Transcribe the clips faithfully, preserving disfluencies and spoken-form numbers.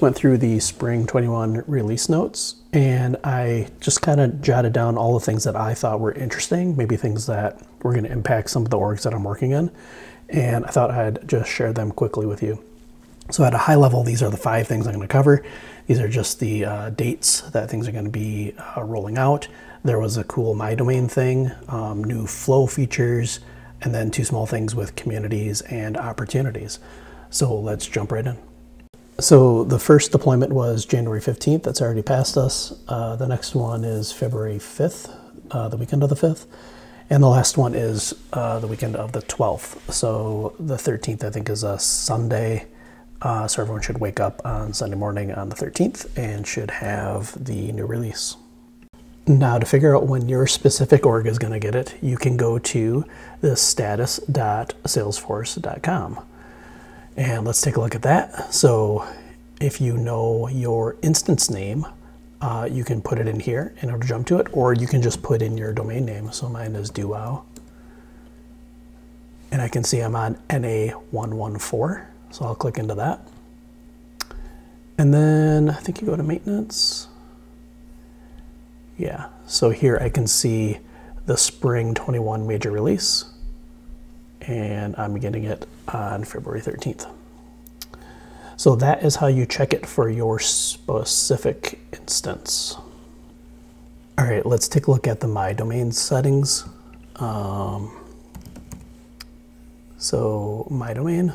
Went through the Spring twenty-one release notes, and I just kind of jotted down all the things that I thought were interesting, maybe things that were going to impact some of the orgs that I'm working in, and I thought I'd just share them quickly with you. So at a high level, these are the five things I'm going to cover. These are just the uh, dates that things are going to be uh, rolling out. There was a cool My Domain thing, um, new flow features, and then two small things with communities and opportunities. So let's jump right in. So the first deployment was January fifteenth. That's already past us. Uh, the next one is February fifth, uh, the weekend of the fifth. And the last one is uh, the weekend of the twelfth. So the thirteenth, I think, is a Sunday. Uh, so everyone should wake up on Sunday morning on the thirteenth and should have the new release. Now, to figure out when your specific org is going to get it, you can go to the status dot salesforce dot com. And let's take a look at that. So if you know your instance name, uh, you can put it in here and it'll jump to it, or you can just put in your domain name. So mine is Duwow. And I can see I'm on N A one one four. So I'll click into that. And then I think you go to maintenance. Yeah, so here I can see the Spring twenty-one major release. And I'm getting it on February thirteenth. So that is how you check it for your specific instance. All right, let's take a look at the My Domain settings. Um, so My Domain.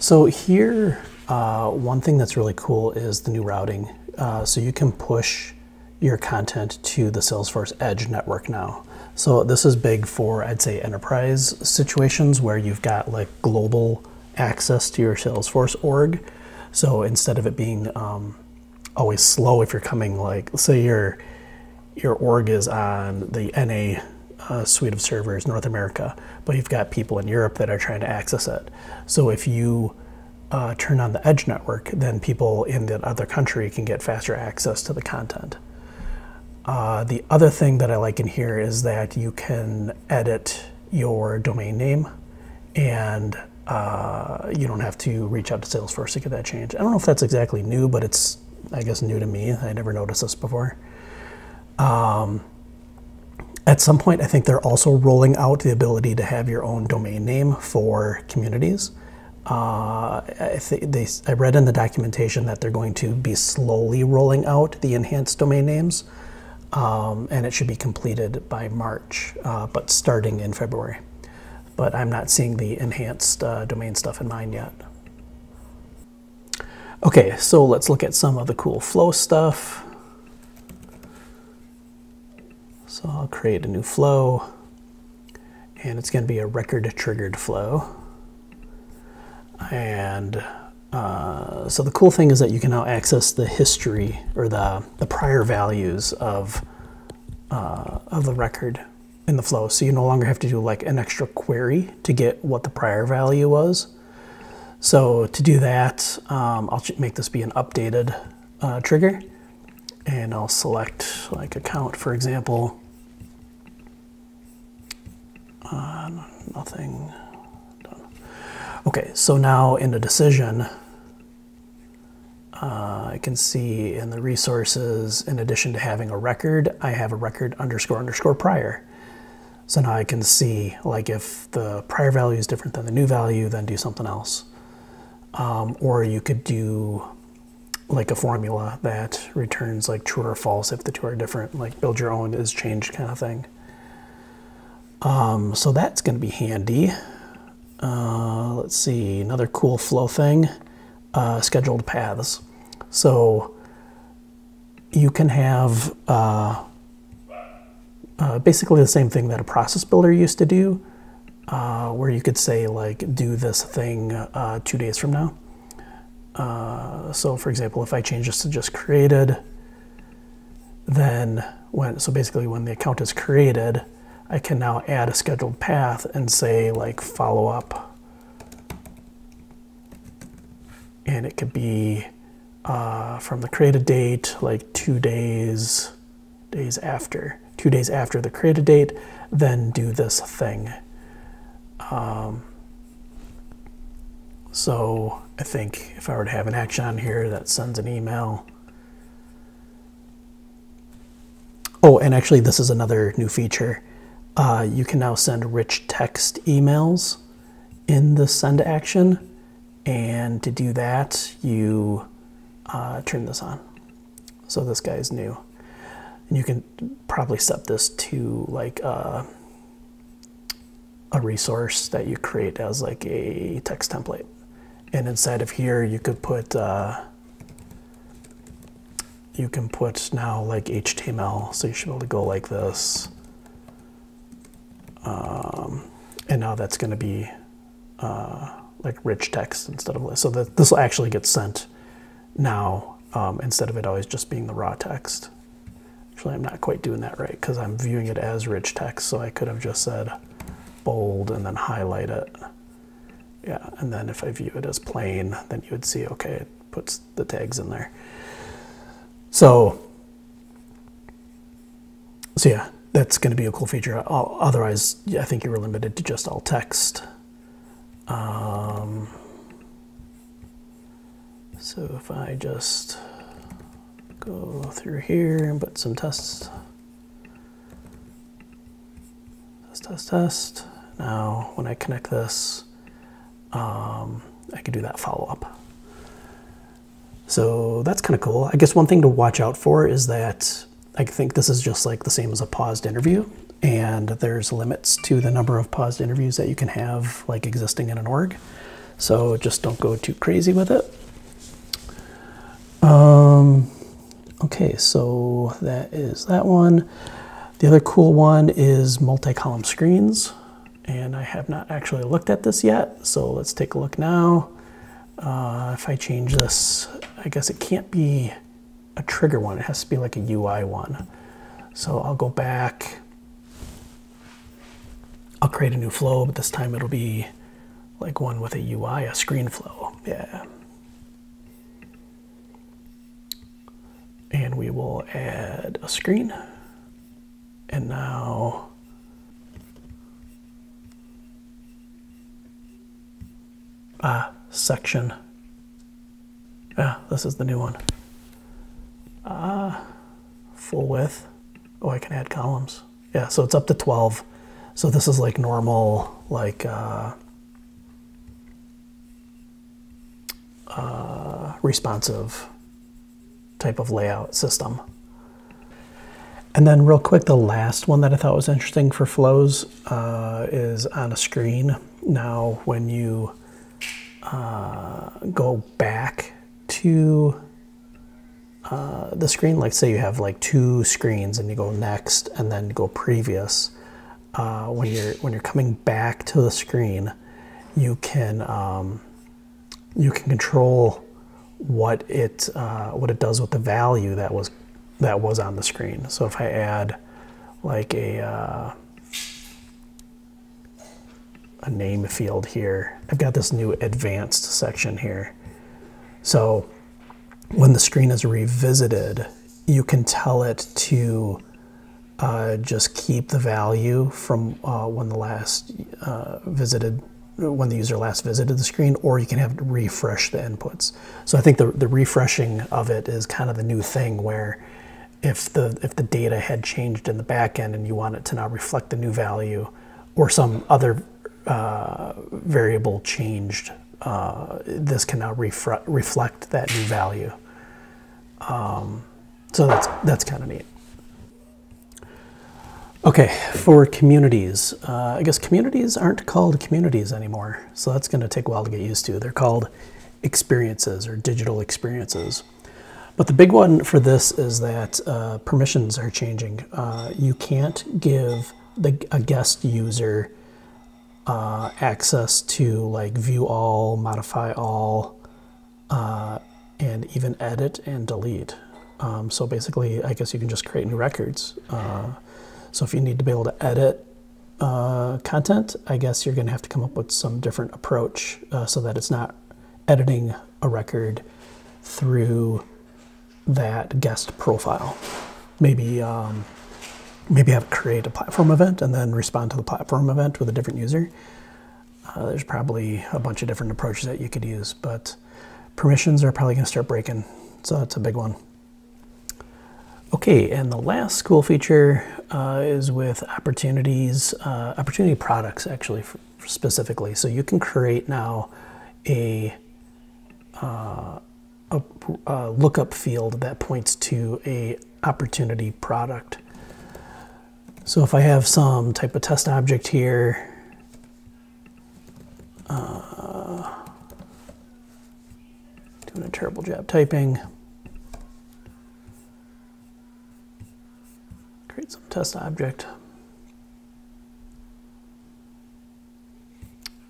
So here, uh, one thing that's really cool is the new routing. Uh, so you can push your content to the Salesforce Edge network now. So this is big for, I'd say, enterprise situations where you've got like global access to your Salesforce org. So instead of it being um, always slow, if you're coming, like, say your your org is on the N A uh, suite of servers, North America, but you've got people in Europe that are trying to access it. So if you uh, turn on the Edge network, then people in that other country can get faster access to the content. Uh, the other thing that I like in here is that you can edit your domain name, and uh, you don't have to reach out to Salesforce to get that change. I don't know if that's exactly new, but it's, I guess, new to me. I never noticed this before. Um, at some point, I think they're also rolling out the ability to have your own domain name for communities. Uh, I, th they, I read in the documentation that they're going to be slowly rolling out the enhanced domain names. Um, and it should be completed by March, uh, but starting in February. But I'm not seeing the enhanced uh, domain stuff in mine yet. Okay, so let's look at some of the cool flow stuff. So I'll create a new flow, and it's going to be a record-triggered flow. And Uh, so the cool thing is that you can now access the history, or the, the prior values of, uh, of the record in the flow. So you no longer have to do like an extra query to get what the prior value was. So to do that, um, I'll make this be an updated uh, trigger, and I'll select like account, for example. Uh, nothing. Done. Okay, so now in the decision, Uh, I can see in the resources, in addition to having a record, I have a record underscore underscore prior. So now I can see, like, if the prior value is different than the new value, then do something else. Um, or you could do like a formula that returns like true or false if the two are different, like build your own is changed kind of thing. Um, so that's going to be handy. Uh, let's see, another cool flow thing, uh, scheduled paths. So you can have uh, uh, basically the same thing that a process builder used to do, uh, where you could say, like, do this thing uh, two days from now. Uh, so for example, if I change this to just created, then when, so basically when the account is created, I can now add a scheduled path and say, like, follow up. And it could be Uh, from the created date, like two days, days after, two days after the created date, then do this thing. Um, so I think if I were to have an action on here that sends an email. Oh, and actually this is another new feature. Uh, you can now send rich text emails in the send action. And to do that, you uh, turn this on. So this guy is new. And you can probably set this to like a, a resource that you create as like a text template. And inside of here, you could put, uh, you can put now like H T M L. So you should be able to go like this. Um, and now that's going to be uh, like rich text instead of, so that this will actually get sent now um, instead of it always just being the raw text. Actually, I'm not quite doing that right because I'm viewing it as rich text. So I could have just said bold and then highlight it. Yeah, and then if I view it as plain, then you would see, okay, it puts the tags in there. So, so yeah, that's going to be a cool feature. Otherwise, I think you were limited to just all text. Um, so if I just go through here and put some tests, test, test, test. Now, when I connect this, Um, I could do that follow-up. So that's kind of cool. I guess one thing to watch out for is that I think this is just like the same as a paused interview, and there's limits to the number of paused interviews that you can have like existing in an org. So just don't go too crazy with it. Um, okay, so that is that one. The other cool one is multi-column screens. And I have not actually looked at this yet, so let's take a look now. Uh, if I change this, I guess it can't be a trigger one. It has to be like a U I one. So I'll go back. I'll create a new flow, but this time it'll be like one with a U I, a screen flow. Yeah. And we will add a screen. And now... Ah, section. Ah, this is the new one. Ah, full width. Oh, I can add columns. Yeah, so it's up to twelve. So this is like normal, like uh, uh, responsive type of layout system. And then real quick, the last one that I thought was interesting for flows uh, is on a screen. Now, when you Uh, go back to uh, the screen, like say you have like two screens and you go next and then go previous, uh, when you're when you're coming back to the screen, you can um, you can control what it uh, what it does with the value that was that was on the screen. So if I add like a uh, a name field here. I've got this new advanced section here. So when the screen is revisited, you can tell it to uh, just keep the value from uh, when the last uh, visited, when the user last visited the screen, or you can have it refresh the inputs. So I think the, the refreshing of it is kind of the new thing where if the, if the data had changed in the back end and you want it to now reflect the new value or some other Uh, variable changed, uh, this can now refre reflect that new value. Um, so that's that's kind of neat. Okay, for communities, uh, I guess communities aren't called communities anymore, so that's going to take a while to get used to. They're called experiences or digital experiences. But the big one for this is that uh, permissions are changing. Uh, you can't give the, a guest user Uh, access to like view all, modify all, uh, and even edit and delete. Um, so basically, I guess you can just create new records. Uh, so if you need to be able to edit uh, content, I guess you're going to have to come up with some different approach uh, so that it's not editing a record through that guest profile. Maybe... Um, Maybe have it create a platform event and then respond to the platform event with a different user. Uh, there's probably a bunch of different approaches that you could use, but Permissions are probably going to start breaking, so it's a big one. Okay, and the last cool feature uh, is with opportunities, uh, opportunity products actually for, for specifically. So you can create now a, uh, a, a lookup field that points to a opportunity product. So if I have some type of test object here, uh, doing a terrible job typing. Create some test object.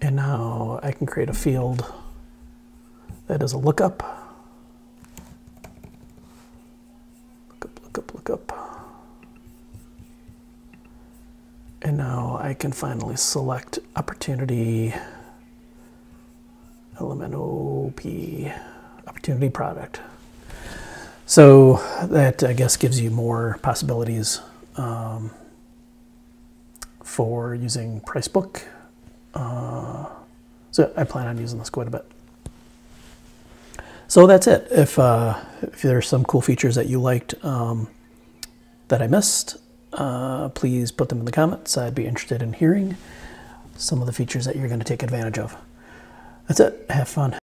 And now I can create a field that is a lookup. Lookup, lookup, lookup. And now I can finally select opportunity element O P, opportunity product. So that, I guess, gives you more possibilities Um, for using Pricebook. Uh, so I plan on using this quite a bit. So that's it. If, uh, if there's some cool features that you liked um, that I missed, uh, please put them in the comments. I'd be interested in hearing some of the features that you're going to take advantage of. That's it. Have fun.